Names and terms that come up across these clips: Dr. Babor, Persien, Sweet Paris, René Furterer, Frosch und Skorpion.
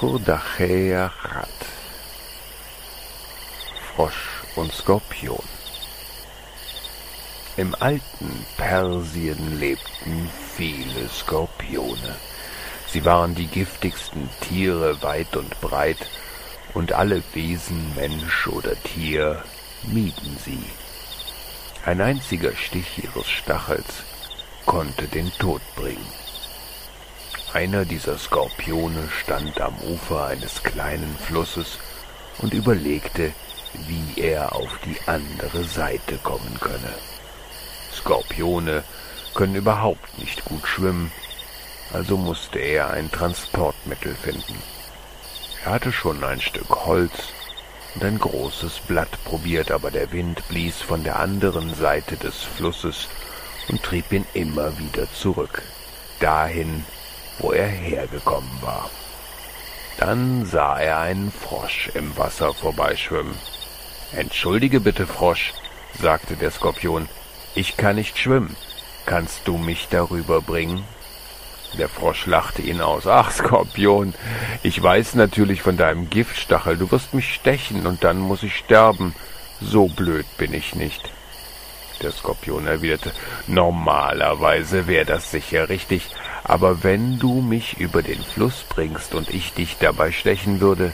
Kodacheachat. Frosch und Skorpion. Im alten Persien lebten viele Skorpione. Sie waren die giftigsten Tiere weit und breit, und alle Wesen, Mensch oder Tier, mieden sie. Ein einziger Stich ihres Stachels konnte den Tod bringen. Einer dieser Skorpione stand am Ufer eines kleinen Flusses und überlegte, wie er auf die andere Seite kommen könne. Skorpione können überhaupt nicht gut schwimmen, also musste er ein Transportmittel finden. Er hatte schon ein Stück Holz und ein großes Blatt probiert, aber der Wind blies von der anderen Seite des Flusses und trieb ihn immer wieder zurück, dahin, wo er hergekommen war. Dann sah er einen Frosch im Wasser vorbeischwimmen. »Entschuldige bitte, Frosch«, sagte der Skorpion, »ich kann nicht schwimmen. Kannst du mich darüber bringen?« Der Frosch lachte ihn aus. »Ach, Skorpion, ich weiß natürlich von deinem Giftstachel. Du wirst mich stechen und dann muss ich sterben. So blöd bin ich nicht.« Der Skorpion erwiderte, »Normalerweise wäre das sicher richtig, aber wenn du mich über den Fluss bringst und ich dich dabei stechen würde,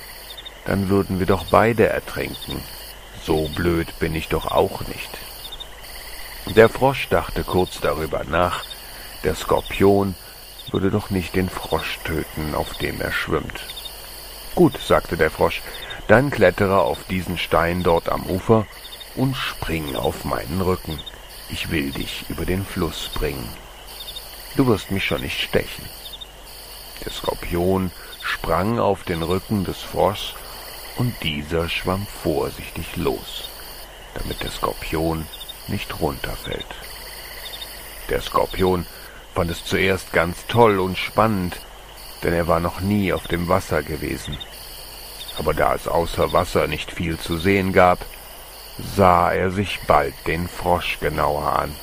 dann würden wir doch beide ertrinken. So blöd bin ich doch auch nicht.« Der Frosch dachte kurz darüber nach, der Skorpion würde doch nicht den Frosch töten, auf dem er schwimmt. »Gut«, sagte der Frosch, »dann klettere auf diesen Stein dort am Ufer und spring auf meinen Rücken. Ich will dich über den Fluss bringen. Du wirst mich schon nicht stechen.« Der Skorpion sprang auf den Rücken des Froschs und dieser schwamm vorsichtig los, damit der Skorpion nicht runterfällt. Der Skorpion fand es zuerst ganz toll und spannend, denn er war noch nie auf dem Wasser gewesen. Aber da es außer Wasser nicht viel zu sehen gab, sah er sich bald den Frosch genauer an.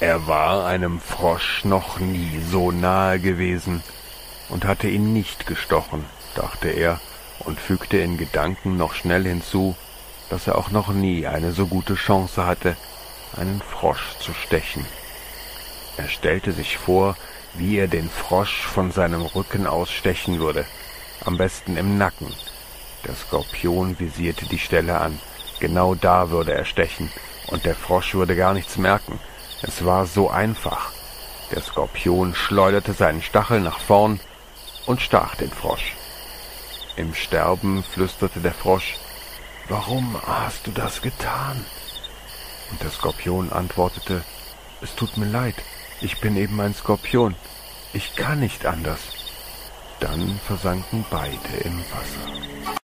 Er war einem Frosch noch nie so nahe gewesen und hatte ihn nicht gestochen, dachte er und fügte in Gedanken noch schnell hinzu, dass er auch noch nie eine so gute Chance hatte, einen Frosch zu stechen. Er stellte sich vor, wie er den Frosch von seinem Rücken aus stechen würde, am besten im Nacken. Der Skorpion visierte die Stelle an. Genau da würde er stechen, und der Frosch würde gar nichts merken. Es war so einfach. Der Skorpion schleuderte seinen Stachel nach vorn und stach den Frosch. Im Sterben flüsterte der Frosch, »Warum hast du das getan?« Und der Skorpion antwortete, »Es tut mir leid. Ich bin eben ein Skorpion. Ich kann nicht anders.« Dann versanken beide im Wasser.